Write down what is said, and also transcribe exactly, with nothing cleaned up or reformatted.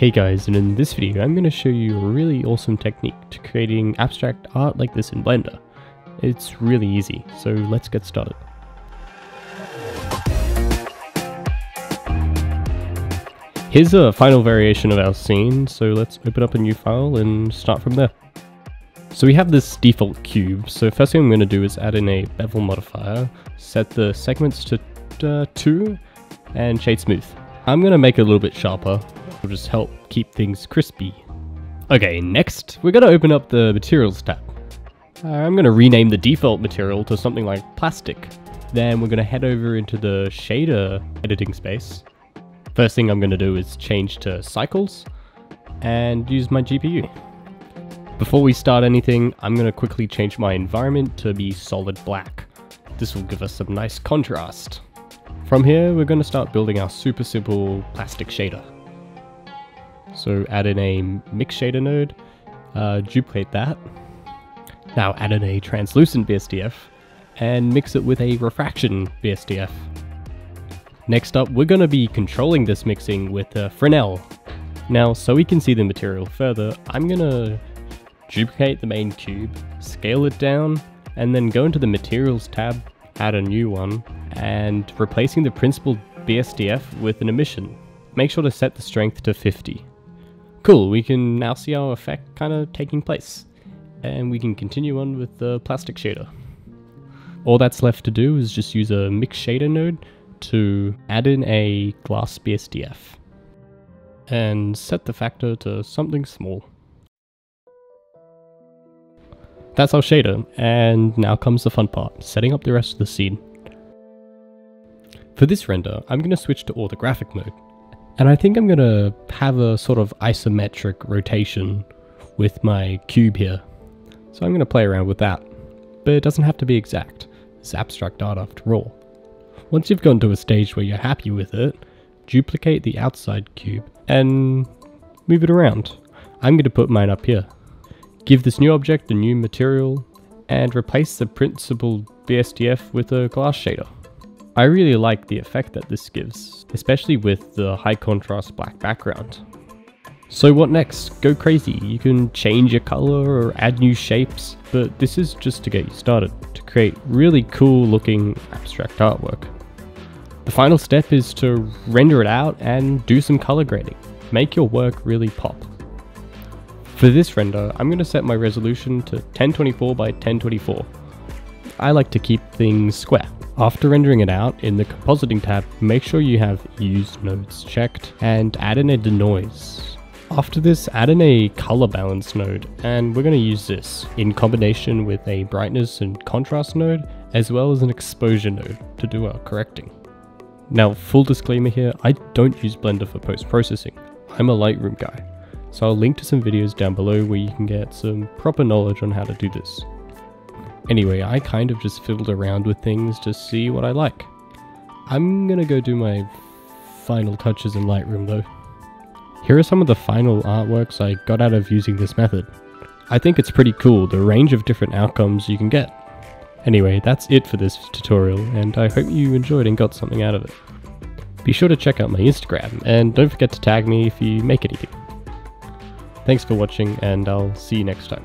Hey guys, and in this video I'm going to show you a really awesome technique to creating abstract art like this in Blender. It's really easy, so let's get started. Here's a final variation of our scene, so let's open up a new file and start from there. So we have this default cube, so first thing I'm going to do is add in a bevel modifier, set the segments to uh, two, and shade smooth. I'm going to make it a little bit sharper, it'll just help keep things crispy. Okay, next we're going to open up the materials tab. Uh, I'm going to rename the default material to something like plastic. Then we're going to head over into the shader editing space. First thing I'm going to do is change to Cycles and use my G P U. Before we start anything, I'm going to quickly change my environment to be solid black. This will give us some nice contrast. From here, we're going to start building our super simple plastic shader. So add in a mix shader node, uh, duplicate that. Now add in a translucent B S D F and mix it with a refraction B S D F. Next up, we're going to be controlling this mixing with a Fresnel. Now, so we can see the material further, I'm going to duplicate the main cube, scale it down, and then go into the materials tab, add a new one, and replacing the principal B S D F with an emission. Make sure to set the strength to fifty. Cool, we can now see our effect kind of taking place, and we can continue on with the plastic shader. All that's left to do is just use a mix shader node to add in a glass B S D F, and set the factor to something small. That's our shader, and now comes the fun part, setting up the rest of the scene. For this render, I'm going to switch to orthographic mode, and I think I'm going to have a sort of isometric rotation with my cube here. So I'm going to play around with that, but it doesn't have to be exact, it's abstract art after all. Once you've gone to a stage where you're happy with it, duplicate the outside cube and move it around. I'm going to put mine up here. Give this new object a new material, and replace the principal B S D F with a glass shader. I really like the effect that this gives, especially with the high contrast black background. So what next? Go crazy, you can change your color or add new shapes, but this is just to get you started, to create really cool looking abstract artwork. The final step is to render it out and do some color grading, make your work really pop. For this render, I'm going to set my resolution to ten twenty-four by ten twenty-four. I like to keep things square. After rendering it out, in the compositing tab, make sure you have use nodes checked and add in a denoise. After this, add in a color balance node, and we're going to use this in combination with a brightness and contrast node, as well as an exposure node to do our correcting. Now, full disclaimer here, I don't use Blender for post-processing. I'm a Lightroom guy. So I'll link to some videos down below where you can get some proper knowledge on how to do this. Anyway, I kind of just fiddled around with things to see what I like. I'm gonna go do my final touches in Lightroom though. Here are some of the final artworks I got out of using this method. I think it's pretty cool, the range of different outcomes you can get. Anyway, that's it for this tutorial, and I hope you enjoyed and got something out of it. Be sure to check out my Instagram, and don't forget to tag me if you make anything. Thanks for watching, and I'll see you next time.